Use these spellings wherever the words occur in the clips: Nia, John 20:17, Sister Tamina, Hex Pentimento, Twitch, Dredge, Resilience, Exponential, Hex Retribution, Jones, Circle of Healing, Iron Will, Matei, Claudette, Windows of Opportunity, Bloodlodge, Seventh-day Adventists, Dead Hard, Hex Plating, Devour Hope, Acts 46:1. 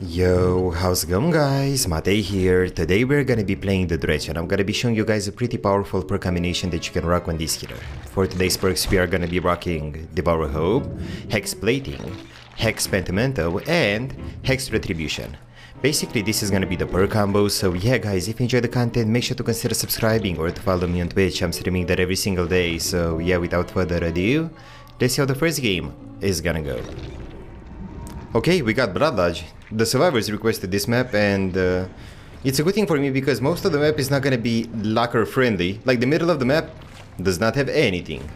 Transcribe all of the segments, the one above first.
Yo, how's it going guys? Matei here. Today we're gonna be playing the Dredge and I'm gonna be showing you guys a pretty powerful perk combination that you can rock on this healer. For today's perks we are gonna be rocking Devour Hope, Hex Plating, Hex Pentimento and Hex Retribution. Basically this is gonna be the perk combo, so yeah guys, if you enjoy the content make sure to consider subscribing or to follow me on Twitch. I'm streaming that every single day, so yeah, without further ado, let's see how the first game is gonna go. Okay, we got Bloodlodge. The survivors requested this map and it's a good thing for me because most of the map is not gonna be locker friendly. Like the middle of the map does not have anything.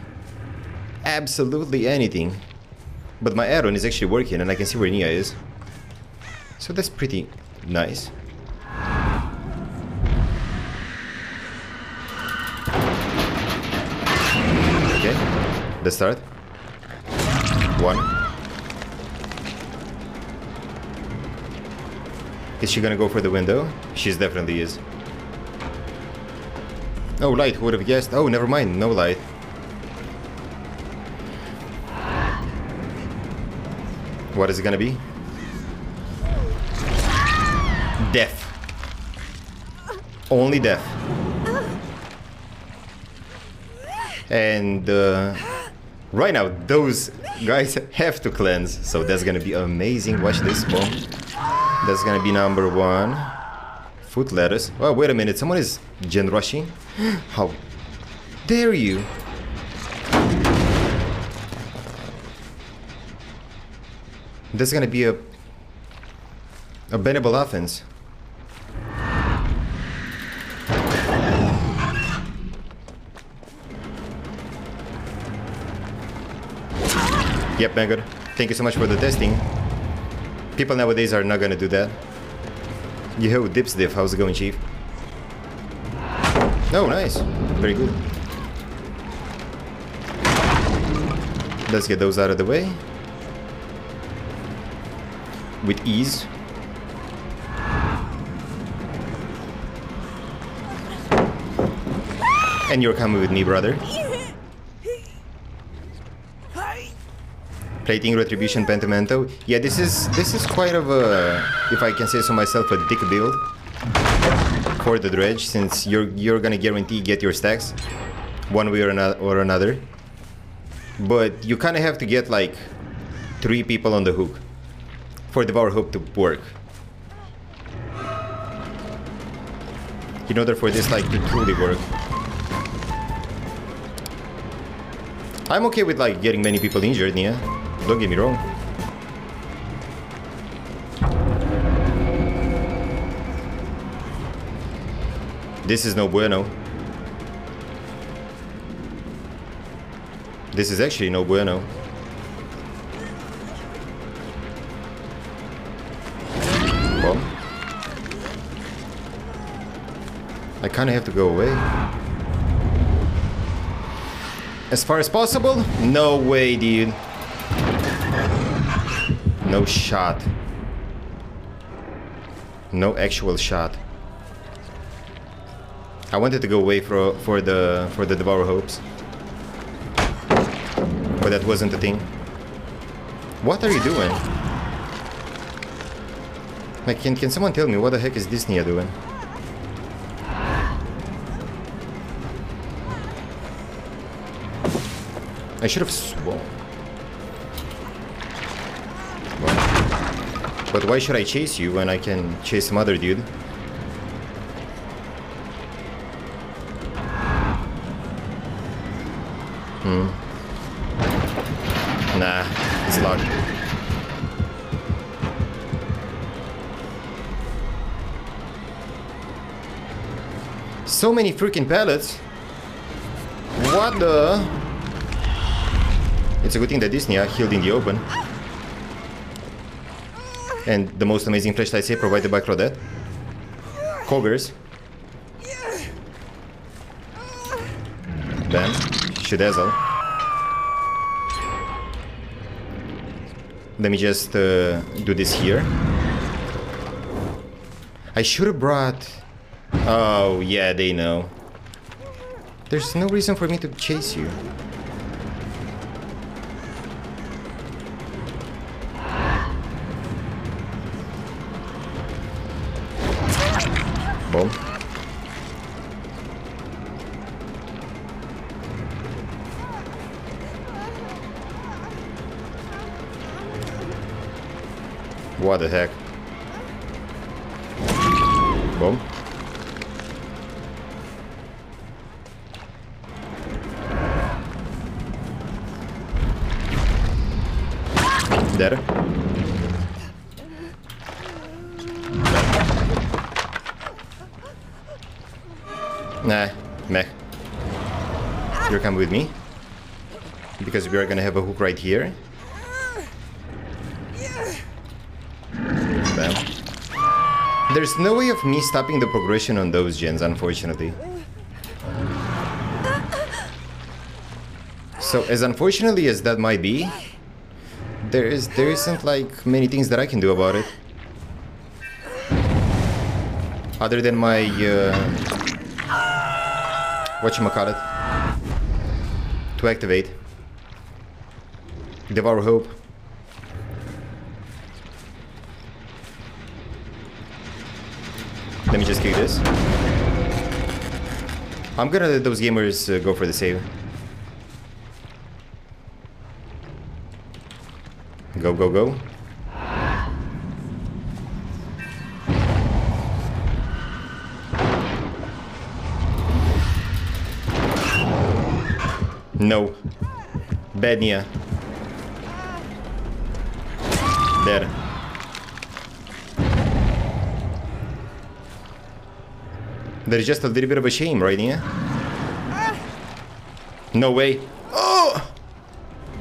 Absolutely anything. But my add-on is actually working and I can see where Nia is. So that's pretty nice. Okay, let's start. One. Is she gonna go for the window? She's definitely is. Oh, light, who would have guessed? Oh, never mind, no light. What is it gonna be? Death. Only death. And right now, those guys have to cleanse, so that's gonna be amazing. Watch this bomb. That's gonna be number one. Foot lettuce. Oh, wait a minute. Someone is gen rushing. How dare you? That's gonna be a bannable offense. Yep, man, good. Thank you so much for the testing. People nowadays are not gonna do that. Yo, Dips Diff, how's it going, Chief? Oh, nice. Very good. Let's get those out of the way. With ease. And you're coming with me, brother. Plating, Retribution, Pentimento. Yeah, this is quite of a, if I can say so myself, a dick build for the Dredge, since you're gonna guarantee get your stacks one way or another. But you kind of have to get like 3 people on the hook for Devour Hope to work. In order for this like to truly work. I'm okay with like getting many people injured, Nia. Don't get me wrong. This is no bueno. This is actually no bueno. Well, I kind of have to go away. As far as possible? No way, dude. No shot. No actual shot. I wanted to go away for the Devour Hopes. But that wasn't the thing. What are you doing? Like, can someone tell me what the heck is this Nia doing? I should have swung. But why should I chase you when I can chase some other dude? Nah, it's locked. So many freaking pallets. What the? It's a good thing that this Nia healed in the open. And the most amazing flashlight set provided by Claudette. Covers. Bam. Shedazzle. Let me just do this here. I should have brought... Oh, yeah, they know. There's no reason for me to chase you. Bomb. What the heck? Bomb. There. Nah, meh. You're coming with me. Because we are gonna have a hook right here. Bam. There's no way of me stopping the progression on those gens, unfortunately. So, as unfortunately as that might be, there isn't like many things that I can do about it. Other than my whatchamacallit to activate Devour Hope. Let me just kick this. I'm gonna let those gamers go for the save. Go, go, go. No. Bad Nia. Dead. There's just a little bit of a shame, right, Nia? No way. Oh!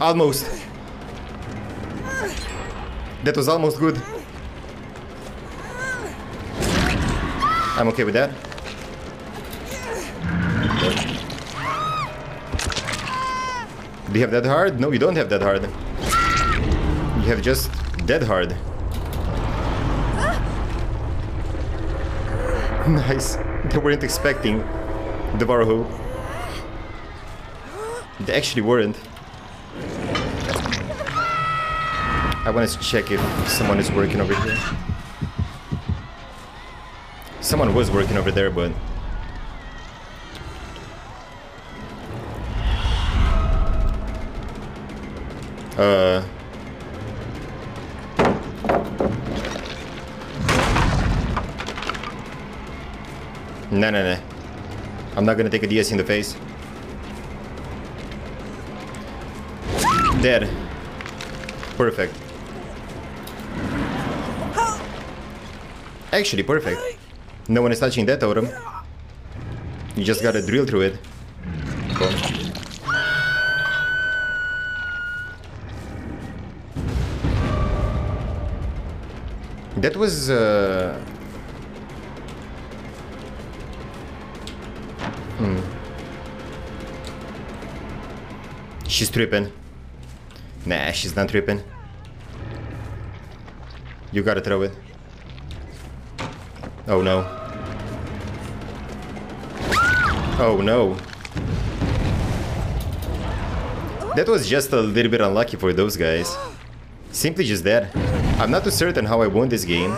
Almost. That was almost good. I'm okay with that. Do you have Dead Hard? No, you don't have Dead Hard. You have just Dead Hard. Nice. They weren't expecting the Devour Hope. They actually weren't. I want to check if someone is working over here. Someone was working over there, but... No. I'm not gonna take a DS in the face. Dead. Perfect. Actually, perfect. No one is touching that totem. You just gotta drill through it. Boom. That was She's tripping. Nah, she's not tripping. You gotta throw it. Oh no. Oh no. That was just a little bit unlucky for those guys. Simply just that. I'm not too certain how I won this game.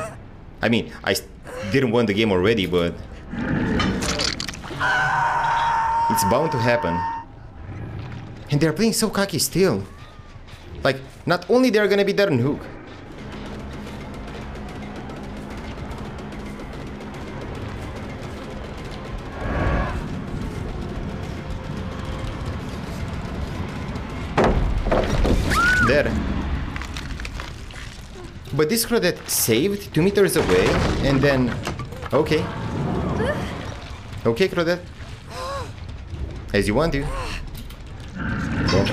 I mean, I didn't win the game already, but... it's bound to happen. And they're playing so cocky still. Like, not only they're gonna be dead on hook. There. But this Claudette saved 2 meters away, and then... okay. Okay, Claudette. As you want to. Cool.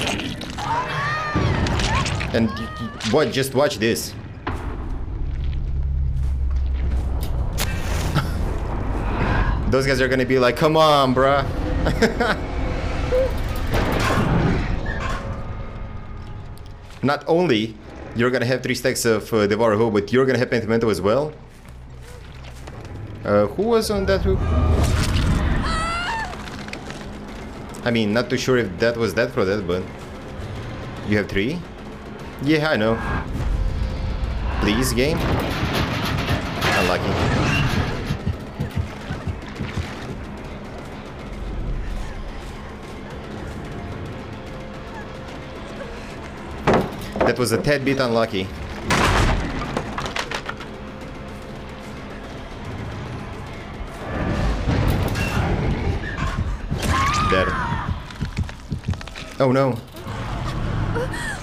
And what? Just watch this. Those guys are gonna be like, come on, bruh. Not only... you're gonna have 3 stacks of Devour Hope, but you're gonna have Pentimento as well. Who was on that hook? I mean, not too sure if that was that for that, but... you have 3? Yeah, I know. Please, game? Unlucky. That was a tad bit unlucky. Dead. Oh no.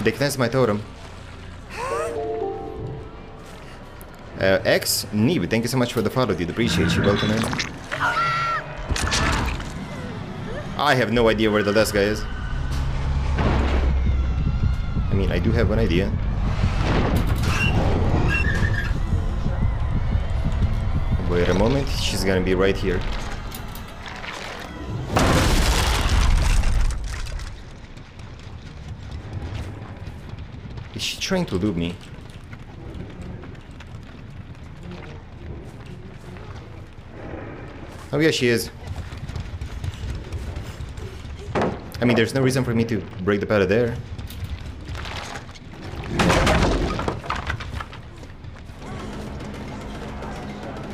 They cleansed my totem. X, Neve, thank you so much for the follow, dude. Appreciate you, welcome in. I have no idea where the last guy is. I mean, I do have an idea. Wait a moment, she's gonna be right here. Is she trying to dupe me? Oh yeah, she is. I mean, there's no reason for me to break the pallet there.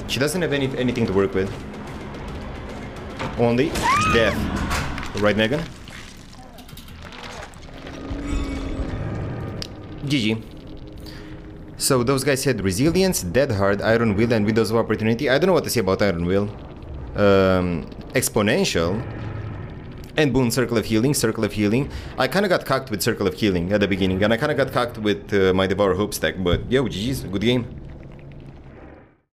She doesn't have anything to work with. Only death. Right, Megan? GG. So those guys had Resilience, Dead Hard, Iron Will, and Windows of Opportunity. I don't know what to say about Iron Will. Exponential and boon Circle of Healing. I kind of got cocked with Circle of Healing at the beginning, and I kind of got cocked with my Devour Hope stack, but yo, GG's, good game.